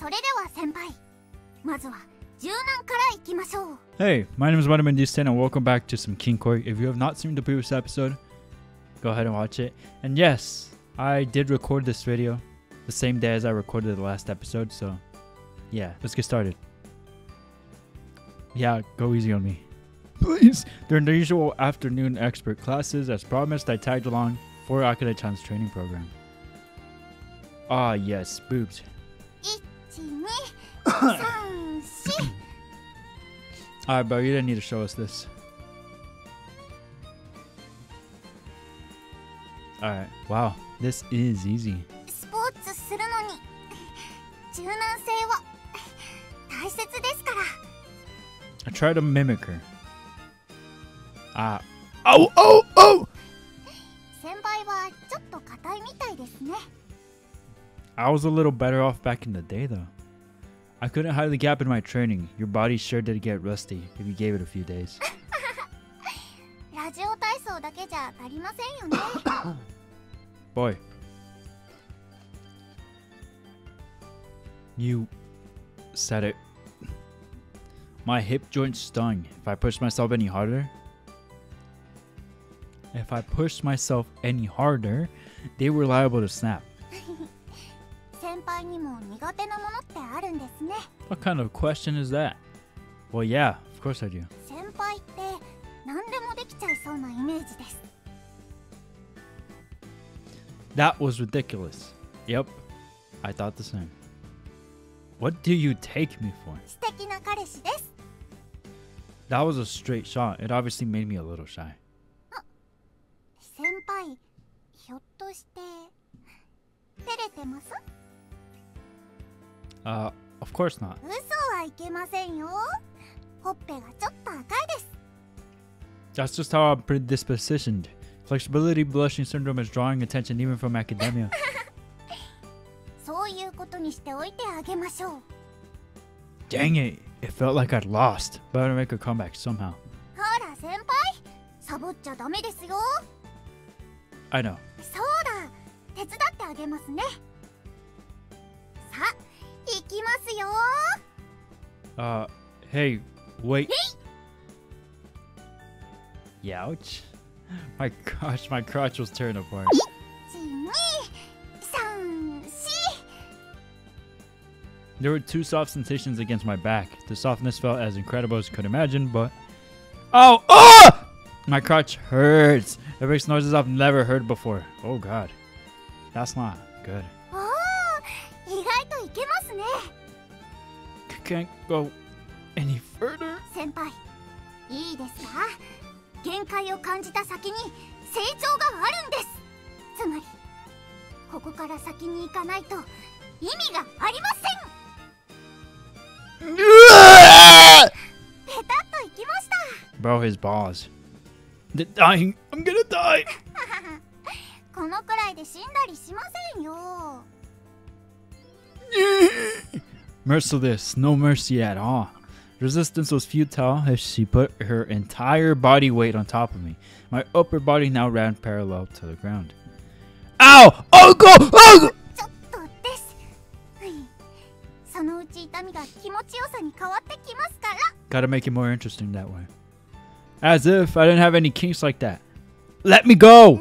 Hey, my name is VitaminDStain and welcome back to some Kinkoi. If you have not seen the previous episode, go ahead and watch it. And yes, I did record this video the same day as I recorded the last episode, so yeah, let's get started. Yeah, go easy on me. Please! During the usual afternoon expert classes, as promised, I tagged along for Akane-chan's training program. Ah yes, boobs. Alright bro, you didn't need to show us this. Alright, wow, this is easy. I try to mimic her. Oh! I was a little better off back in the day though. I couldn't hide the gap in my training. Your body sure did get rusty if you gave it a few days. Boy. You said it. My hip joint stung. If I pushed myself any harder... they were liable to snap. What kind of question is that? Well, yeah, of course I do. That was ridiculous. Yep, I thought the same. What do you take me for? That was a straight shot. It obviously made me a little shy. Of course not. That's just how I'm predispositioned. Flexibility blushing syndrome is drawing attention even from academia. Dang it! It felt like I'd lost. But I had to make a comeback somehow. I know. Hey, wait. Youch. My crotch was tearing apart. There were two soft sensations against my back. The softness felt as incredible as you could imagine, but... Oh! Oh! My crotch hurts. It makes noises I've never heard before. Oh god. That's not good. Can't go any further. Bro, his balls. They're dying. I'm gonna die. Merciless, no mercy at all. Resistance was futile as she put her entire body weight on top of me. My upper body now ran parallel to the ground. Ow! Oh go! Oh! Gotta make it more interesting that way. As if I didn't have any kinks like that. Let me go!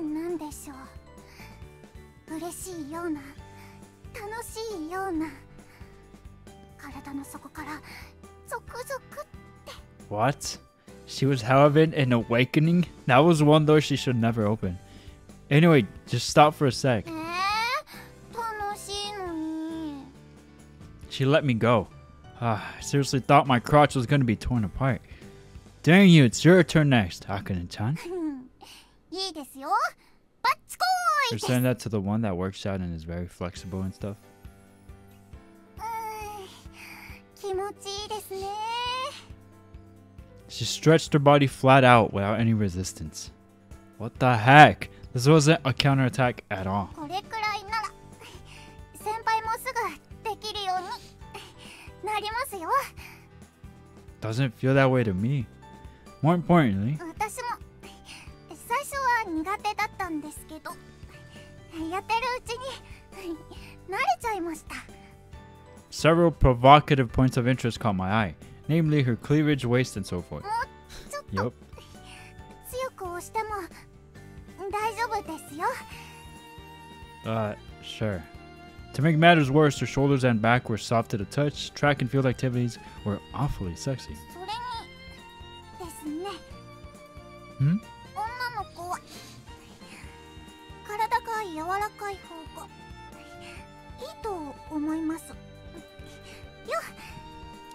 What? She was having an awakening? That was one door she should never open. Anyway, just stop for a sec. She let me go. I seriously thought my crotch was gonna be torn apart. Dang you, it's your turn next, Akane-chan. You're saying that to the one that works out and is very flexible and stuff? She stretched her body flat out without any resistance. What the heck? This wasn't a counterattack at all. Doesn't feel that way to me. More importantly, Several provocative points of interest caught my eye, namely her cleavage, waist, and so forth. Yup. Sure. To make matters worse, her shoulders and back were soft to the touch. Track and field activities were awfully sexy. Hmm?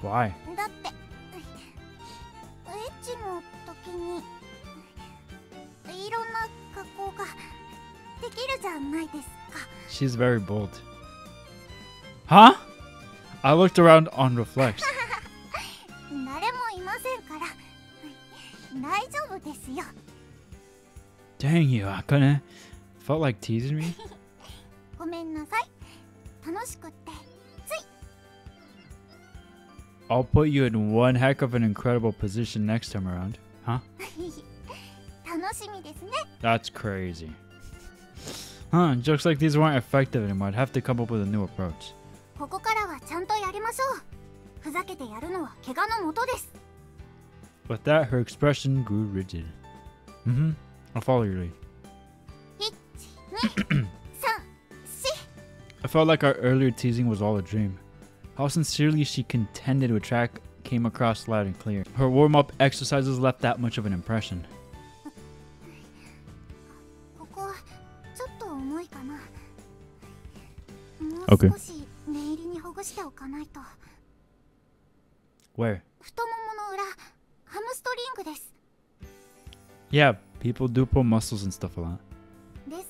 Why? She's very bold. Huh? I looked around on reflex. Dang you, Akane. Felt like teasing me. I'll put you in one heck of an incredible position next time around. Huh? That's crazy. Huh, jokes like these weren't effective anymore. I'd have to come up with a new approach. With that, her expression grew rigid. Mm-hmm. I'll follow your lead. I felt like our earlier teasing was all a dream. How sincerely she contended with track came across loud and clear. Her warm-up exercises left that much of an impression. Okay. Where? Yeah, people do pull muscles and stuff a lot. It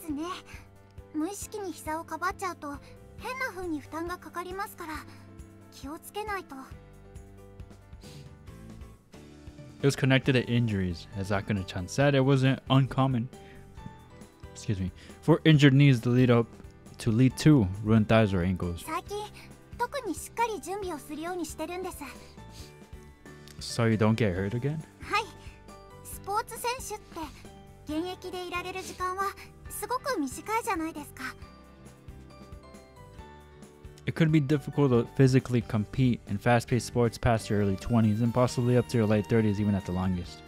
was connected to injuries. As Akane-chan said, it wasn't uncommon. Excuse me. For injured knees to lead to ruined thighs or ankles. So you don't get hurt again? It could be difficult to physically compete in fast-paced sports past your early 20s and possibly up to your late 30s, even at the longest.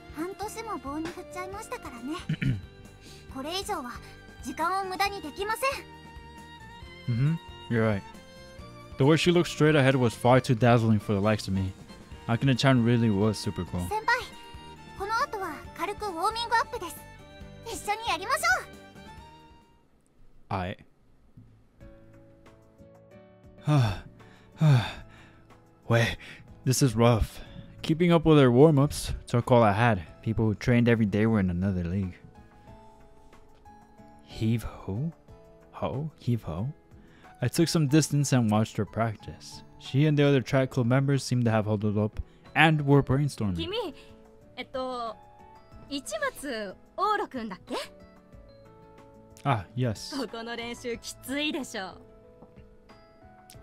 Mm-hmm, you're right. The way she looked straight ahead was far too dazzling for the likes of me. Akane-chan really was super cool. Aight. Wait, this is rough. Keeping up with her warm-ups took all I had. People who trained every day were in another league. Heave-ho? Ho? Heave-ho? I took some distance and watched her practice. She and the other track club members seemed to have huddled up and were brainstorming. Ichimatsu Ouro-kun, right? Ah, yes.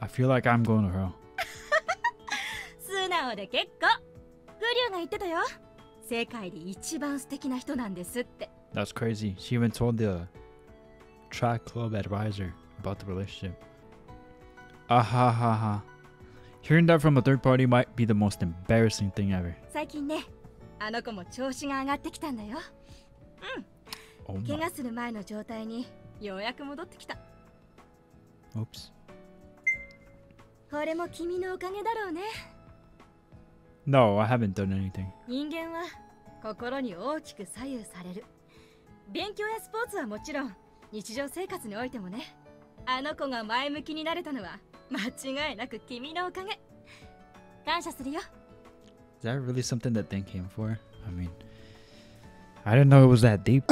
I feel like I'm going to hell. That's crazy. She even told the track club advisor about the relationship. Ah ha ha ha. Hearing that from a third party might be the most embarrassing thing ever. Oh my. Oops. No, I haven't done anything. Is that really something that they came for? I mean, I didn't know it was that deep.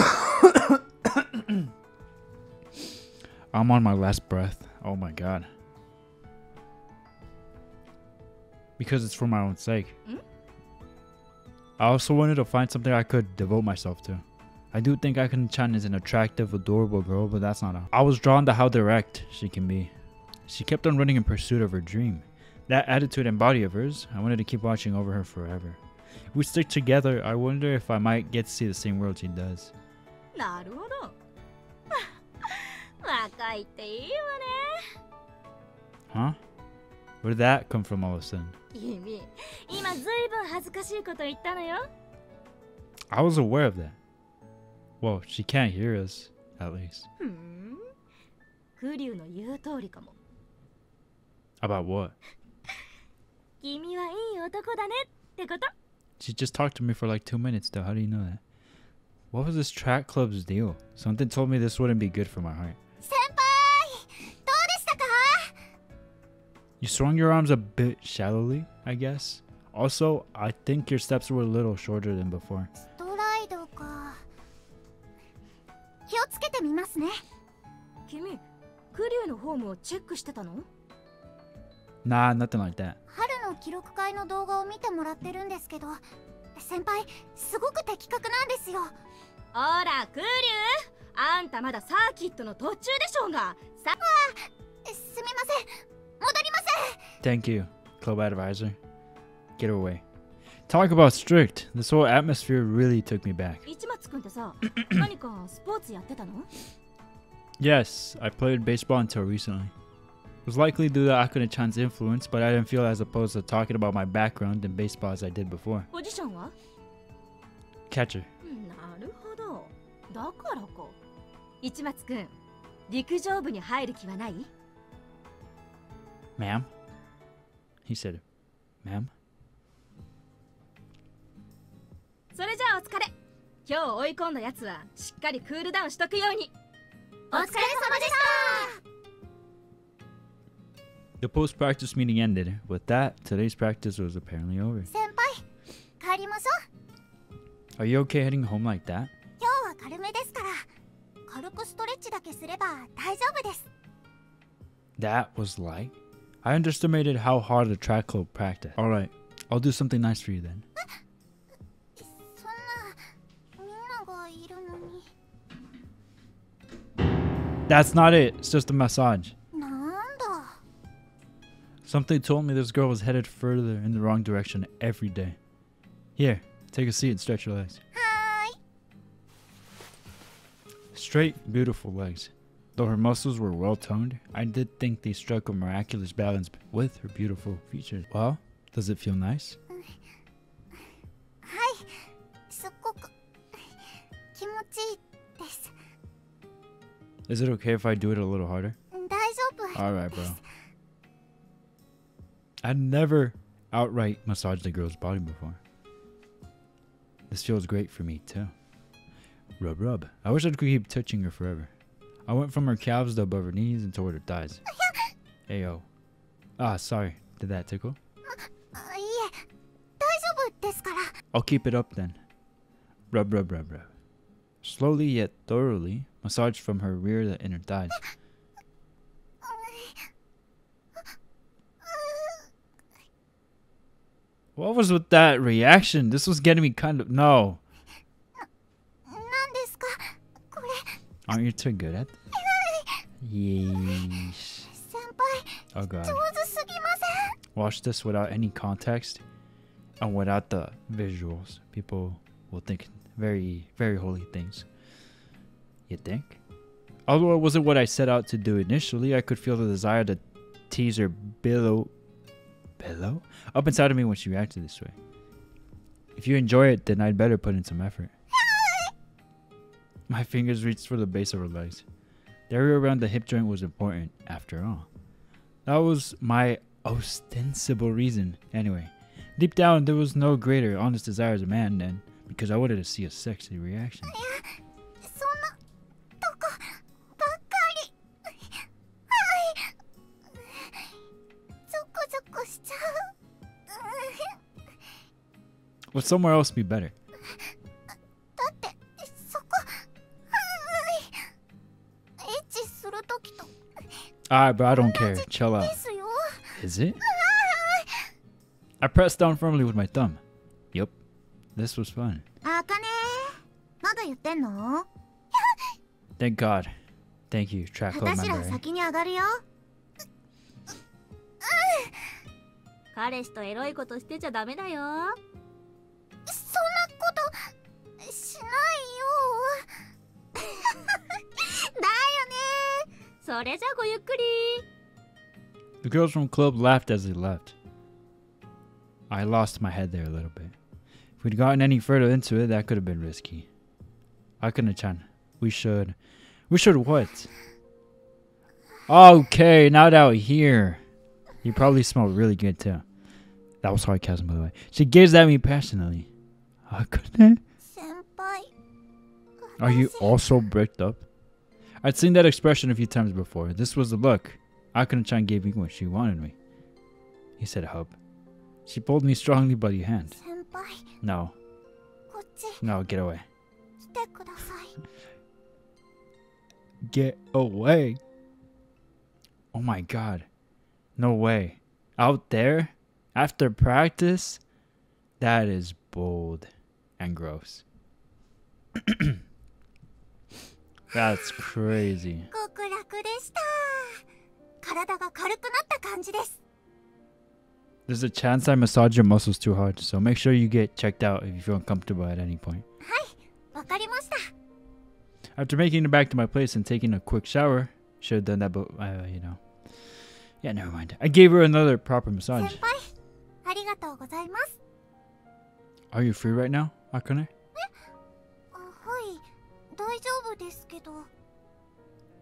I'm on my last breath. Oh my god. Because it's for my own sake. I also wanted to find something I could devote myself to. I do think Akane-chan is an attractive, adorable girl, but that's not all. I was drawn to how direct she can be. She kept on running in pursuit of her dream. That attitude and body of hers, I wanted to keep watching over her forever. If we stick together, I wonder if I might get to see the same world she does. Huh? Where did that come from all of a sudden? I was aware of that. Well, she can't hear us, at least. About what? She just talked to me for like 2 minutes though, how do you know that? What was this track club's deal? Something told me this wouldn't be good for my heart. You swung your arms a bit shallowly, I guess. Also, I think your steps were a little shorter than before. Nah, nothing like that. Thank you, club advisor. Get away. Talk about strict. This whole atmosphere really took me back. Yes, I played baseball until recently. It was likely due to Akane-chan's influence, but I didn't feel as opposed to talking about my background in baseball as I did before. Catcher. Ma'am? He said, ma'am? The post-practice meeting ended. With that, today's practice was apparently over. Are you okay heading home like that? That was light. I underestimated how hard the track club practiced. Alright, I'll do something nice for you then. That's not it, it's just a massage. Something told me this girl was headed further in the wrong direction every day. Here, take a seat and stretch your legs. Hi. Straight, beautiful legs. Though her muscles were well toned, I did think they struck a miraculous balance with her beautiful features. Well, does it feel nice? Is it okay if I do it a little harder? Alright, bro. I'd never outright massaged a girl's body before. This feels great for me, too. Rub, rub. I wish I could keep touching her forever. I went from her calves to above her knees and toward her thighs. Ayo. Ah, sorry. Did that tickle? I'll keep it up then. Rub, rub, rub, rub. Slowly yet thoroughly, massage from her rear to inner thighs. What was with that reaction? This was getting me kind of... No. Aren't you too good at this? Yeesh. Oh god. Watch this without any context and without the visuals. People will think very, very holy things. You think? Although it wasn't what I set out to do initially, I could feel the desire to tease her billow? Up inside of me when she reacted this way. If you enjoy it, then I'd better put in some effort. My fingers reached for the base of her legs. The area around the hip joint was important, after all. That was my ostensible reason. Anyway, deep down, there was no greater honest desire as a man than because I wanted to see a sexy reaction. Would somewhere else be better? Alright, bro, I don't care. Chill out. Is it? I pressed down firmly with my thumb. Yep. This was fun. Thank God. Thank you, track club member. The girls from club laughed as they left. I lost my head there a little bit. If we'd gotten any further into it, that could have been risky. Akane-chan, we should what? Okay, not out here. You probably smell really good too. That was sarcasm, by the way. She gazed at me passionately. Akane? Senpai? Are you also bricked up? I'd seen that expression a few times before. This was the look. Akane-chan gave me what she wanted me. He said hub. She pulled me strongly by the hand. Senpai. No. No, get away. Get away. Oh my god. No way. Out there? After practice? That is bold and gross. That's crazy. There's a chance I massage your muscles too hard, so make sure you get checked out if you feel uncomfortable at any point. After making it back to my place and taking a quick shower, should have done that, but you know. Yeah, never mind. I gave her another proper massage. Are you free right now, Akane?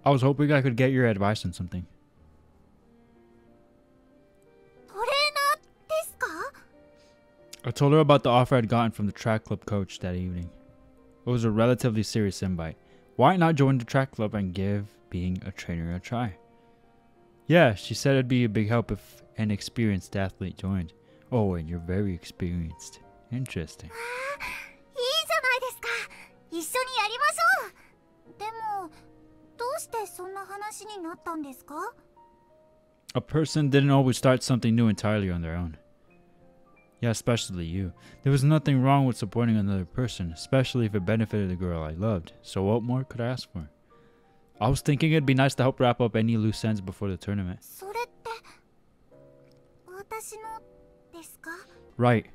I was hoping I could get your advice on something. I told her about the offer I'd gotten from the track club coach that evening. It was a relatively serious invite. Why not join the track club and give being a trainer a try? Yeah, she said it'd be a big help if an experienced athlete joined. Oh, and you're very experienced. Interesting. A person didn't always start something new entirely on their own. Yeah, especially you. There was nothing wrong with supporting another person, especially if it benefited the girl I loved. So what more could I ask for? I was thinking it'd be nice to help wrap up any loose ends before the tournament. Right.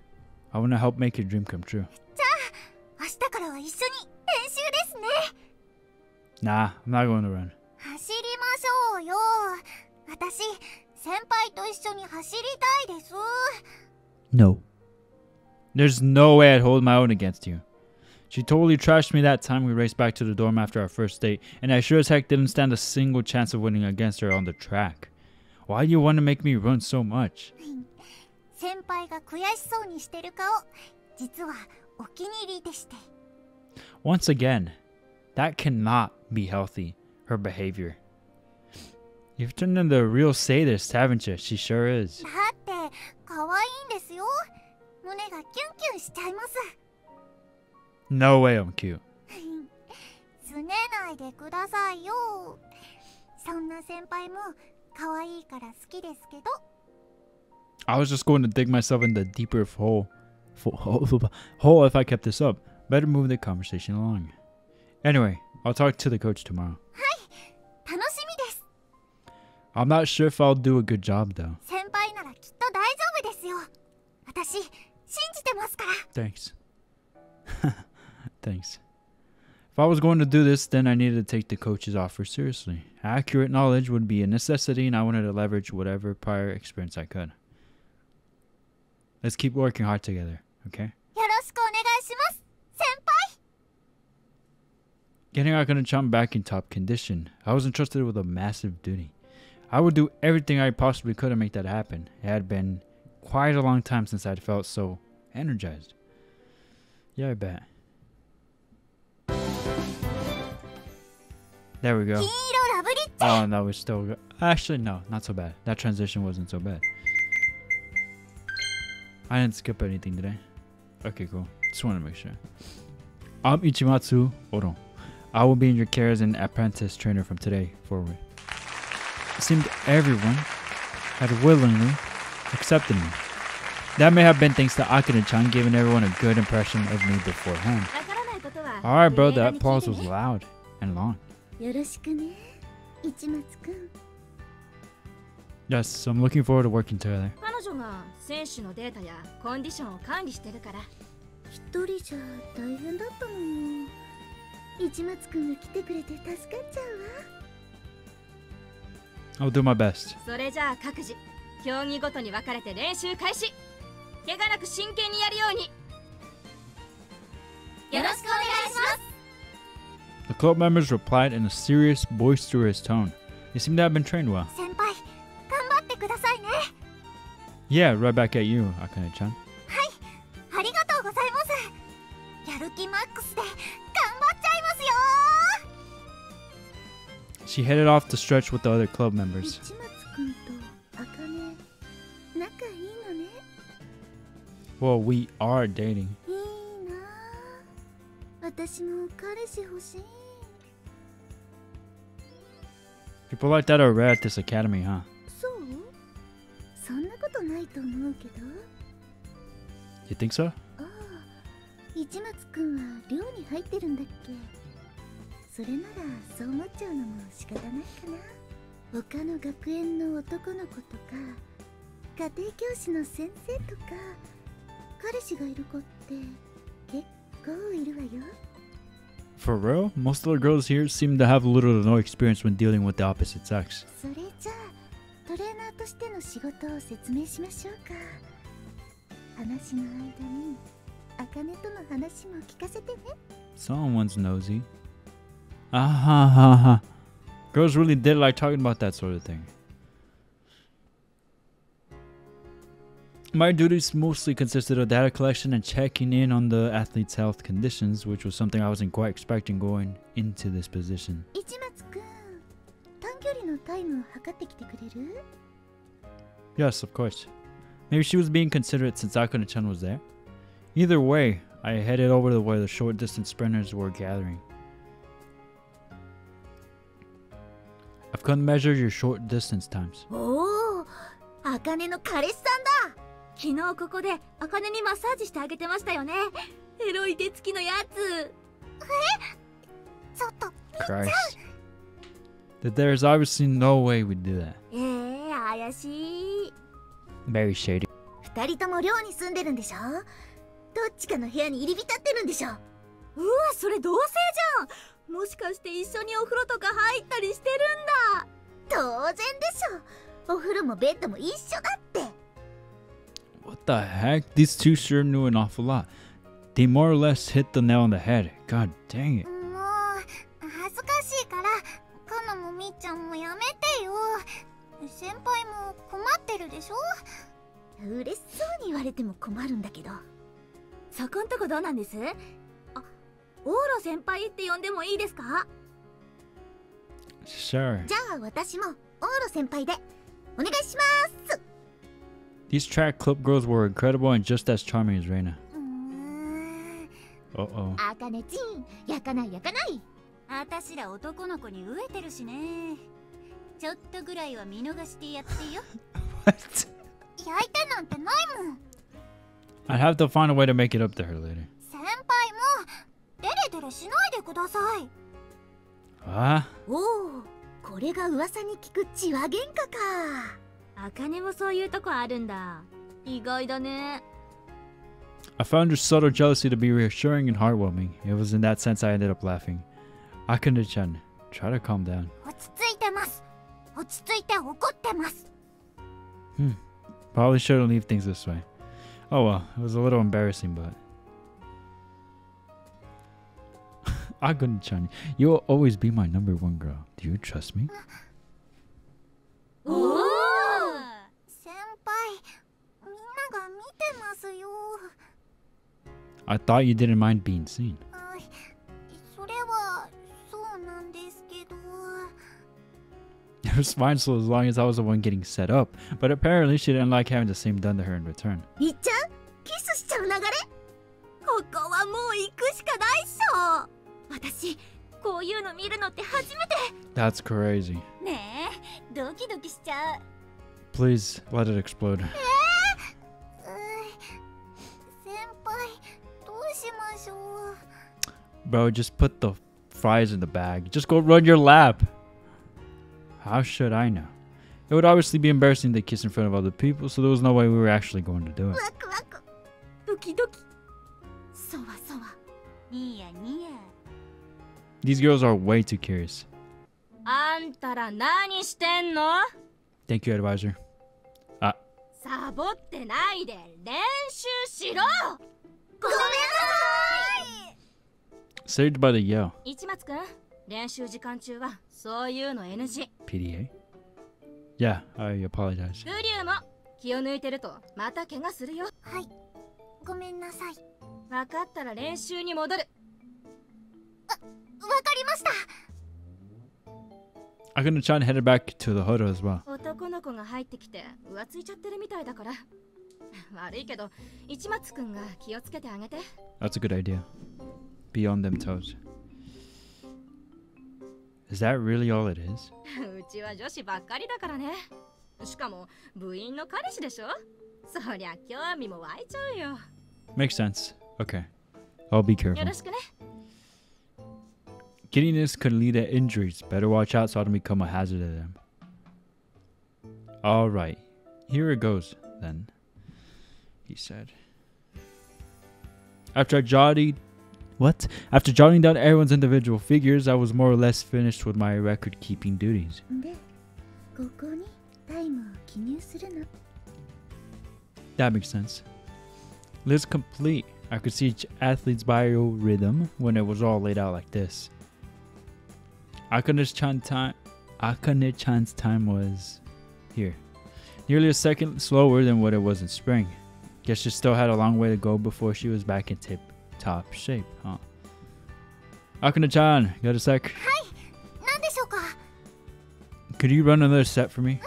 I want to help make your dream come true. Nah, I'm not going to run. No. There's no way I'd hold my own against you. She totally trashed me that time we raced back to the dorm after our first date, and I sure as heck didn't stand a single chance of winning against her on the track. Why do you want to make me run so much? Once again, that cannot be healthy, her behavior. You've turned into a real sadist, haven't you? She sure is. No way I'm cute. I was just going to dig myself in the deeper hole if I kept this up. Better move the conversation along. Anyway, I'll talk to the coach tomorrow. I'm not sure if I'll do a good job though. Thanks. Thanks. If I was going to do this, then I needed to take the coach's offer seriously. Accurate knowledge would be a necessity, and I wanted to leverage whatever prior experience I could. Let's keep working hard together, okay? Getting Akane-chan back in top condition, I was entrusted with a massive duty. I would do everything I possibly could to make that happen. It had been quite a long time since I'd felt so energized. Yeah, I bet. There we go. Oh, no, we're still good. Actually, no, not so bad. That transition wasn't so bad. I didn't skip anything today. Okay, cool. Just want to make sure. I'm Ichimatsu Ouro. I will be in your care as an apprentice trainer from today forward. It seemed everyone had willingly accepted me. That may have been thanks to Akane-chan giving everyone a good impression of me beforehand. Alright bro, that pause was loud and long. Yes, I'm looking forward to working together. I'll do my best. The club members replied in a serious, boisterous tone. They seem to have been trained well. Yeah, right back at you, Akane-chan. She headed off to stretch with the other club members. Well, we are dating. People like that are rare at this academy, huh? You think so? For real? Most of the girls here seem to have little to no experience when dealing with the opposite sex. Someone's nosy. Girls really did like talking about that sort of thing. My duties mostly consisted of data collection and checking in on the athlete's health conditions, which was something I wasn't quite expecting going into this position. Yes, of course. Maybe she was being considerate since Akane-chan was there. Either way, I headed over to where the short distance sprinters were gathering. I've come to measure your short distance times. Oh, Akane's boyfriend! 昨日ここで茜にマッサージしてあげてましたよね。エロい手つきのやつ。え、ちょっと。That there is obviously no way we do that. え、怪しい。Very shady. 二人とも寮に住んでるんでしょ。どっちかの部屋に入り浸ってるんでしょ。うわ、それ同棲じゃん。もしかして一緒にお風呂とか入ったりしてるんだ。当然でしょ。お風呂もベッドも一緒だって。What the heck? These two sure knew an awful lot. They more or less hit the nail on the head. God dang it. Sure. These track clip girls were incredible and just as charming as Reina. Uh-oh. What? I'd have to find a way to make it up to her later. Huh? I found her subtle jealousy to be reassuring and heartwarming. It was in that sense I ended up laughing. Akane-chan, try to calm down. Probably shouldn't leave things this way. Oh well, it was a little embarrassing, but... Akane-chan, you will always be my number one girl. Do you trust me? I thought you didn't mind being seen. It was fine so as long as I was the one getting set up, but apparently she didn't like having the same done to her in return. That's crazy. Please let it explode. Bro, just put the fries in the bag. Just go run your lap. How should I know? It would obviously be embarrassing to kiss in front of other people, so there was no way we were actually going to do it. These girls are way too curious. Thank you, advisor. Saved by the yell. PDA? Yeah, I apologize. Akane-chan headed back to the Horo as well. That's a good idea. Be on them toes. Is that really all it is? Makes sense. Okay. I'll be careful. Giddiness could lead to injuries. Better watch out so I don't become a hazard to them. Alright. Here it goes, then. He said. After jotting down everyone's individual figures, I was more or less finished with my record-keeping duties. That makes sense. List complete. I could see each athlete's biorhythm when it was all laid out like this. Akane-chan's time was here. Nearly a second slower than what it was in spring. Guess she still had a long way to go before she was back in top shape, huh? Akane-chan, got a sec? Could you run another set for me?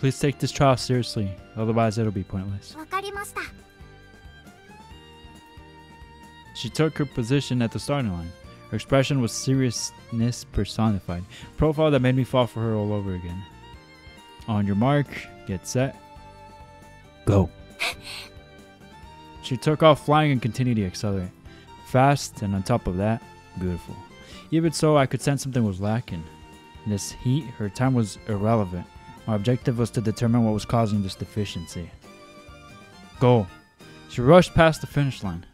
Please take this trial seriously, otherwise it'll be pointless. She took her position at the starting line. Her expression was seriousness personified. Profile that made me fall for her all over again. On your mark, get set, go. She took off flying and continued to accelerate. Fast, and on top of that, beautiful. Even so, I could sense something was lacking. In this heat, her time was irrelevant. My objective was to determine what was causing this deficiency. Go. She rushed past the finish line.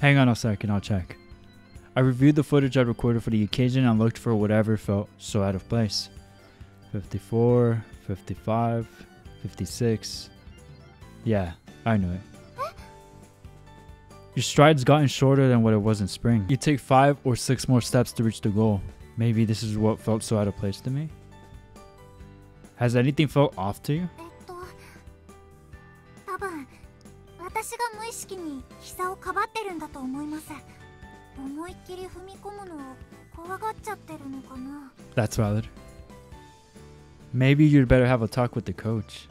Hang on a second, I'll check. I reviewed the footage I recorded for the occasion and looked for whatever felt so out of place. 54, 55, 56. Yeah, I knew it. Your stride's gotten shorter than what it was in spring. You take 5 or 6 more steps to reach the goal. Maybe this is what felt so out of place to me. Has anything felt off to you? That's valid. Maybe you'd better have a talk with the coach.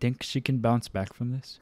Think she can bounce back from this?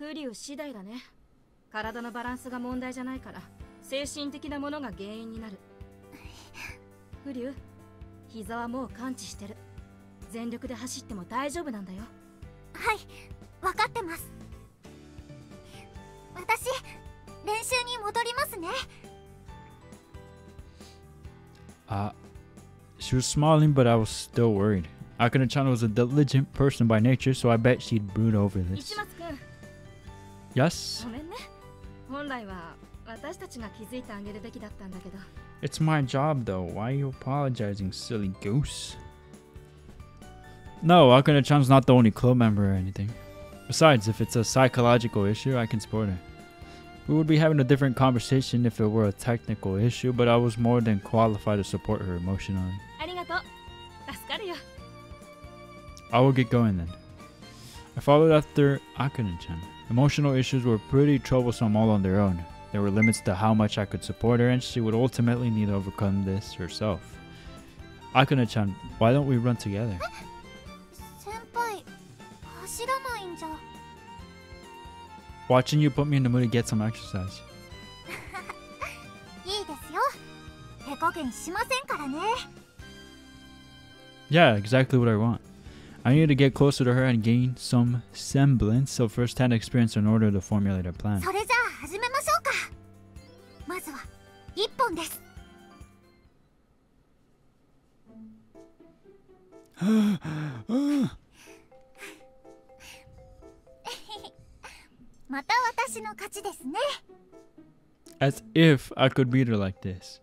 She was smiling, but I was still worried. Akane-chan was a diligent person by nature, so I bet she'd brood over this. Yes? It's my job, though. Why are you apologizing, silly goose? No, Akane-chan's not the only club member or anything. Besides, if it's a psychological issue, I can support her. We would be having a different conversation if it were a technical issue, but I was more than qualified to support her emotionally. I will get going then. I followed after Akane-chan. Emotional issues were pretty troublesome all on their own. There were limits to how much I could support her, and she would ultimately need to overcome this herself. Akane-chan, why don't we run together? Watching you put me in the mood to get some exercise. Yeah, exactly what I want. I need to get closer to her and gain some semblance of first-hand experience in order to formulate a plan. As if I could beat her like this.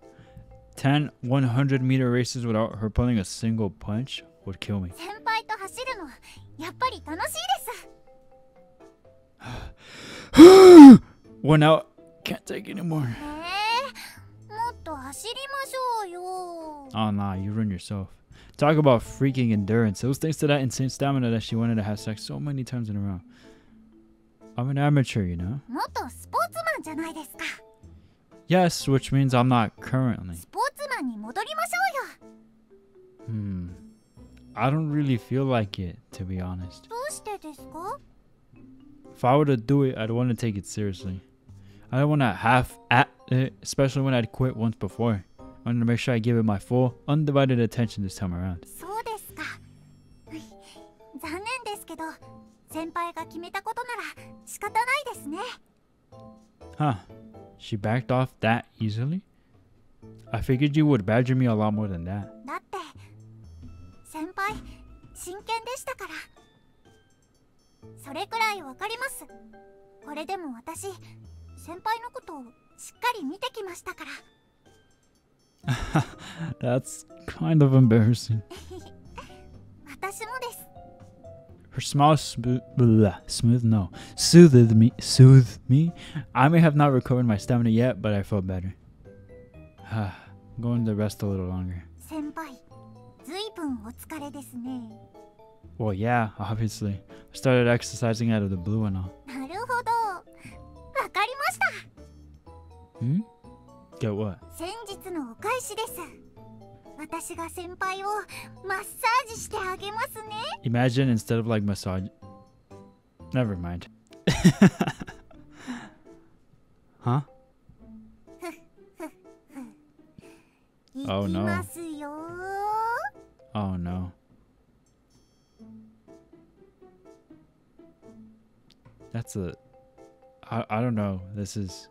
10 100 meter races without her pulling a single punch would kill me. One out, can't take anymore. Oh nah, you ruined yourself. Talk about freaking endurance. It was thanks to that insane stamina that she wanted to have sex so many times in a row. I'm an amateur, you know. Yes, which means I'm not currently. I don't really feel like it, to be honest. If I were to do it, I'd want to take it seriously. I don't want to half at it, especially when I'd quit once before. I wanted to make sure I give it my full, undivided attention this time around. Huh. She backed off that easily? I figured you would badger me a lot more than that. That's kind of embarrassing. Her smile soothed me. I may have not recovered my stamina yet, but I felt better. I'm going to rest a little longer. Well, yeah, obviously. I started exercising out of the blue and all. Hmm? Get what? Imagine instead of like massage. Never mind. Huh? Oh no. Oh no. That's a. I don't know. This is.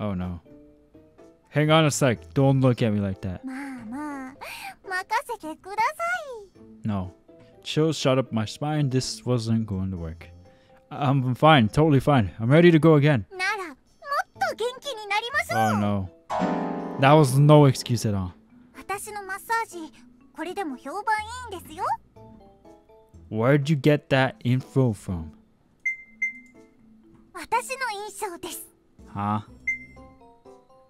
Oh no. Hang on a sec. Don't look at me like that. No. Chills shot up my spine. This wasn't going to work. I'm fine. Totally fine. I'm ready to go again. Oh no. That was no excuse at all. Where'd you get that info from? Huh?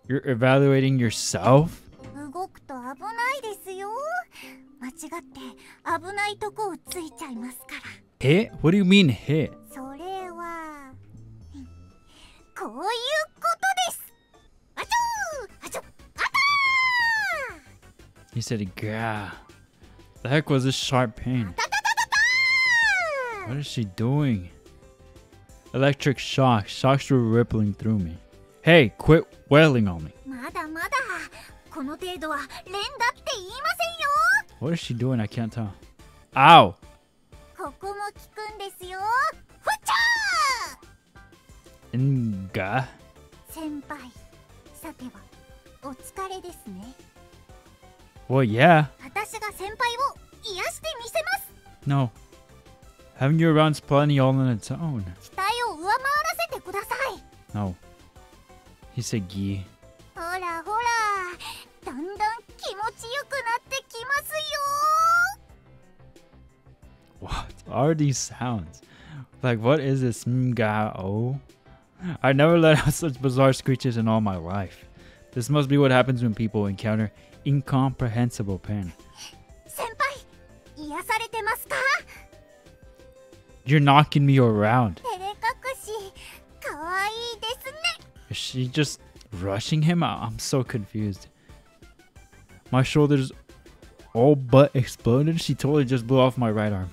You're evaluating yourself? Hit? What do you mean hit? He said, "Gah." The heck was this sharp pain? What is she doing? Electric shocks. Shocks were rippling through me. Hey, quit wailing on me. What is she doing? I can't tell. Ow! Nga? Well, yeah. No. Having you around's plenty all on its own. No. He said, "Gi." What are these sounds? Like, what is this mga-o? I never let out such bizarre screeches in all my life. This must be what happens when people encounter incomprehensible pain. You're knocking me around. Is she just rushing him out? I'm so confused. My shoulders all but exploded. She totally just blew off my right arm.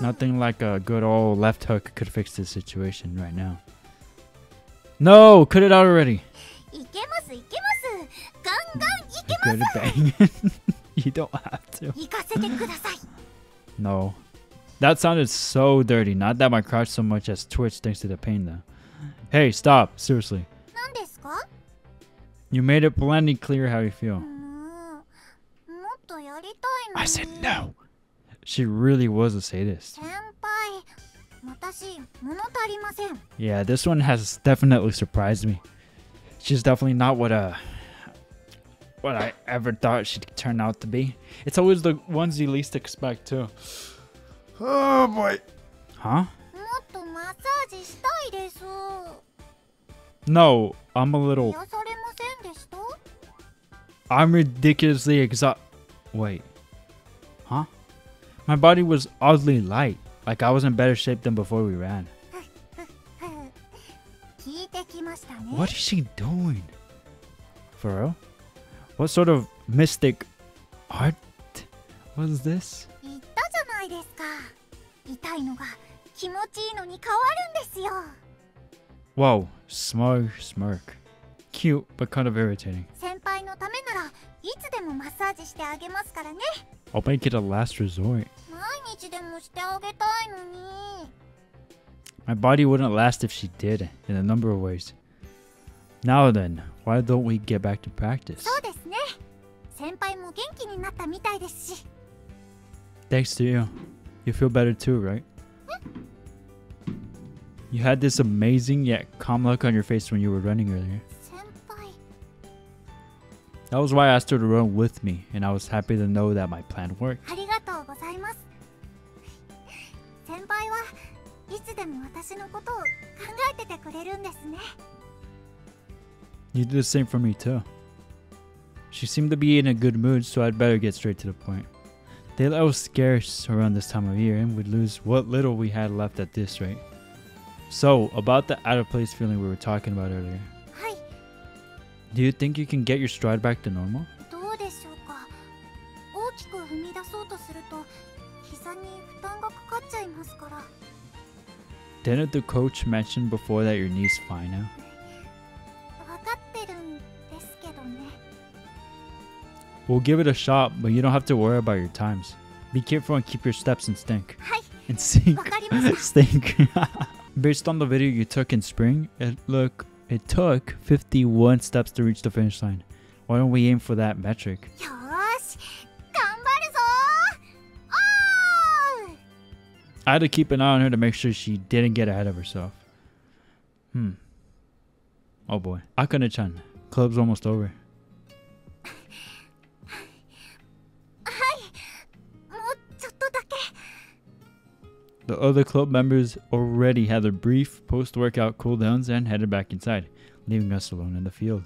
Nothing like a good old left hook could fix this situation right now. No, cut it out already. Good bang. You don't have to. No. That sounded so dirty. Not that my crotch so much as twitched thanks to the pain, though. Hey, stop. Seriously. You made it plenty clear how you feel. I said no. She really was a sadist. Yeah, this one has definitely surprised me. She's definitely not what I ever thought she'd turn out to be. It's always the ones you least expect too. Oh boy. Huh? No, I'm a little... I'm ridiculously exhausted. Wait. Huh? My body was oddly light. Like I was in better shape than before we ran. What is she doing? For real? What sort of mystic art was this? Whoa, smug smirk. Cute, but kind of irritating. I'll make it a last resort. My body wouldn't last if she did, in a number of ways. Now then, why don't we get back to practice? Thanks to you. You feel better too, right? You had this amazing yet calm look on your face when you were running earlier. That was why I asked her to run with me, and I was happy to know that my plan worked. You did the same for me too. She seemed to be in a good mood, so I'd better get straight to the point. Daylight was scarce around this time of year, and we'd lose what little we had left at this rate. So, about the out-of-place feeling we were talking about earlier. Do you think you can get your stride back to normal? Didn't the coach mention before that your knee's fine now? We'll give it a shot, but you don't have to worry about your times. Be careful and keep your steps in sync. In sync. Stink. Based on the video you took in spring, it took 51 steps to reach the finish line. Why don't we aim for that metric? I had to keep an eye on her to make sure she didn't get ahead of herself. Oh boy. Akane-chan, club's almost over. The other club members already had their brief post-workout cooldowns and headed back inside, leaving us alone in the field.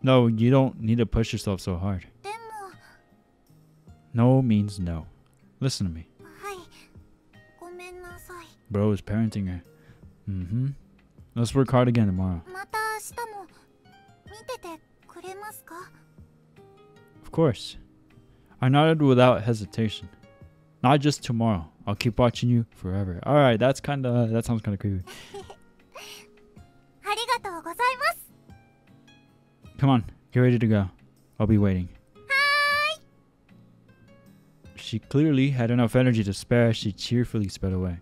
No, you don't need to push yourself so hard. No means no. Listen to me. Bro is parenting her. Let's work hard again tomorrow. Of course. I nodded without hesitation. Not just tomorrow. I'll keep watching you forever. Alright, that's that sounds kinda creepy. Come on, get ready to go. I'll be waiting. Hi. She clearly had enough energy to spare as she cheerfully sped away.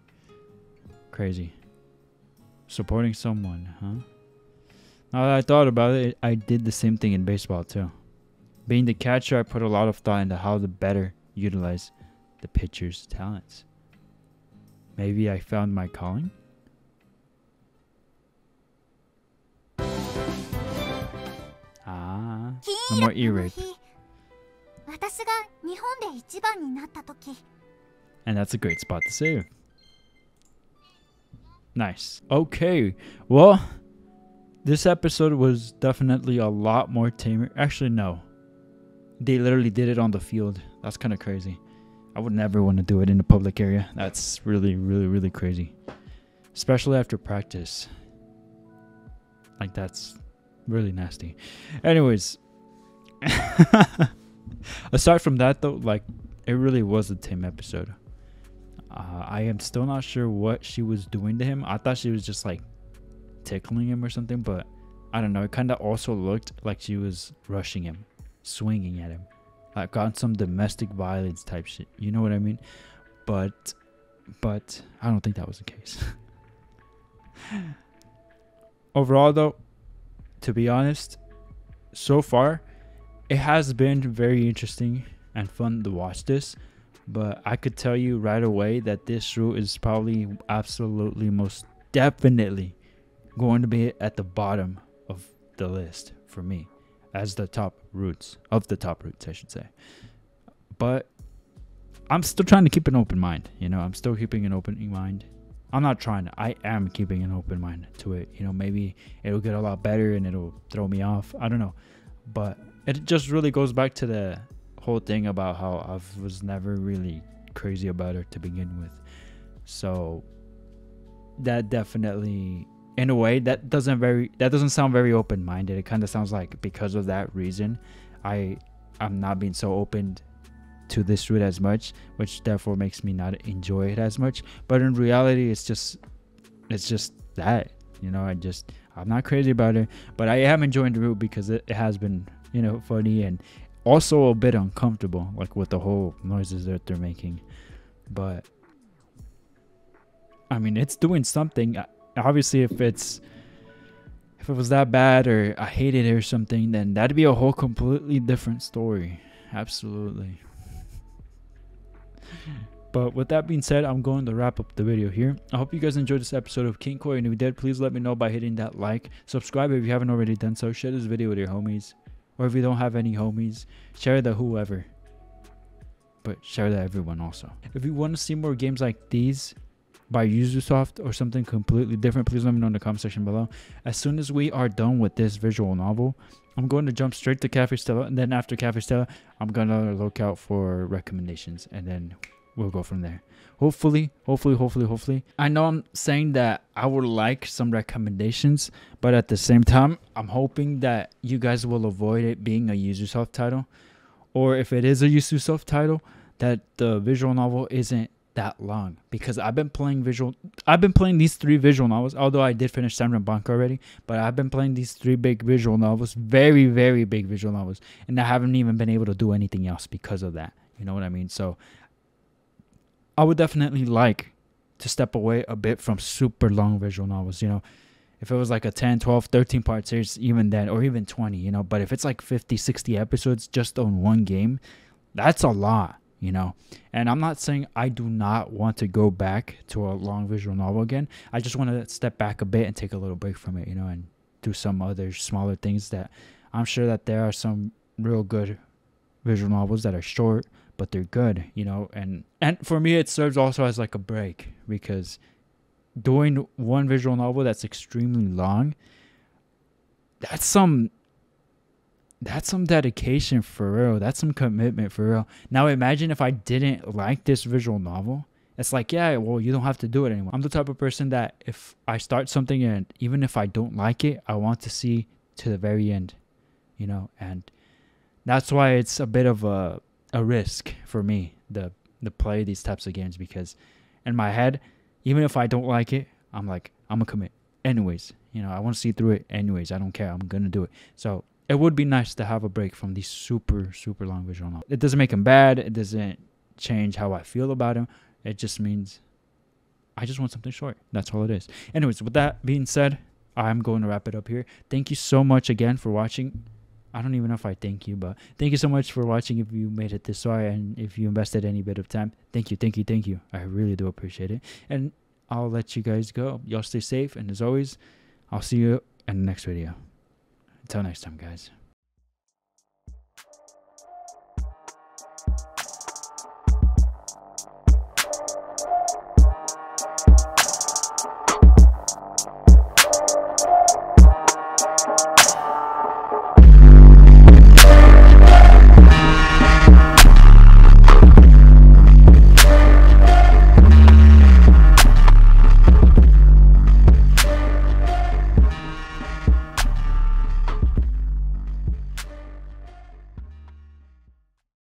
Crazy. Supporting someone, huh? Now that I thought about it, I did the same thing in baseball too. Being the catcher, I put a lot of thought into how to better utilize the pitcher's talents. Maybe I found my calling? Ah, no more ear rape. And that's a great spot to save. Nice. Okay, well, this episode was definitely a lot more tamer. Actually, no. They literally did it on the field. That's kind of crazy. I would never want to do it in a public area. That's really, really, really crazy. Especially after practice. Like, that's really nasty. Anyways. Aside from that, though, like, it really was a tame episode. I am still not sure what she was doing to him. I thought she was just, like, tickling him or something. But, I don't know. It kind of also looked like she was rushing him. Swinging at him. Like on some domestic violence type shit. You know what I mean? But I don't think that was the case. Overall though, to be honest, so far it has been very interesting and fun to watch this, but I could tell you right away that this route is probably absolutely most definitely going to be at the bottom of the list for me as the top routes of the top routes, I should say. But I'm still trying to keep an open mind, you know, I'm still keeping an open mind. I'm not trying to, I am keeping an open mind to it, you know. Maybe it'll get a lot better and it'll throw me off, I don't know. But it just really goes back to the whole thing about how I was never really crazy about her to begin with. So that definitely, in a way, that doesn't sound very open-minded. It kind of sounds like because of that reason I'm not being so open to this route as much, which therefore makes me not enjoy it as much. But in reality, it's just that, you know, I'm not crazy about it, but I am enjoying the route because it has been, you know, funny and also a bit uncomfortable, like with the whole noises that they're making. But I mean, it's doing something. Obviously, if it was that bad or I hated it or something, then that'd be a whole completely different story. Absolutely. But with that being said, I'm going to wrap up the video here. I hope you guys enjoyed this episode of Kinkoi, and if you did, please let me know by hitting that like, subscribe if you haven't already done so, share this video with your homies, or if you don't have any homies, share the whoever, but share the everyone also. If you want to see more games like these by Yuzu Soft or something completely different, please let me know in the comment section below. As soon as we are done with this visual novel, I'm going to jump straight to Cafe Stella, and then after Cafe Stella, I'm going to look out for recommendations, and then we'll go from there. Hopefully. I know I'm saying that I would like some recommendations, but at the same time, I'm hoping that you guys will avoid it being a Yuzu Soft title, or if it is a Yuzu Soft title, that the visual novel isn't that long, because I've been playing these three visual novels, although I did finish Samurai Banca already, but I've been playing these three big visual novels, very, very big visual novels, and I haven't even been able to do anything else because of that, you know what I mean? So I would definitely like to step away a bit from super long visual novels, you know. If it was like a 10, 12, 13 part series, even then, or even 20, you know. But if it's like 50, 60 episodes just on one game, that's a lot, you know. And I'm not saying I do not want to go back to a long visual novel again. I just want to step back a bit and take a little break from it, you know, and do some other smaller things. That I'm sure that there are some real good visual novels that are short, but they're good, you know. And for me, it serves also as like a break, because doing one visual novel that's extremely long, that's some dedication for real. That's some commitment for real. Now imagine if I didn't like this visual novel. It's like, yeah, well, you don't have to do it anymore. I'm the type of person that if I start something and even if I don't like it, I want to see to the very end, you know. And that's why it's a bit of a risk for me to play these types of games, because in my head, even if I don't like it, I'm like, I'm gonna commit anyways, you know. I want to see through it anyways. I don't care, I'm gonna do it. So it would be nice to have a break from these super long visual novels. It doesn't make them bad. It doesn't change how I feel about them. It just means I just want something short. That's all it is. Anyways, with that being said, I'm going to wrap it up here. Thank you so much again for watching. I don't even know if I thank you, but thank you so much for watching if you made it this far, and if you invested any bit of time. Thank you. I really do appreciate it. And I'll let you guys go. Y'all stay safe, and as always, I'll see you in the next video. Until next time, guys.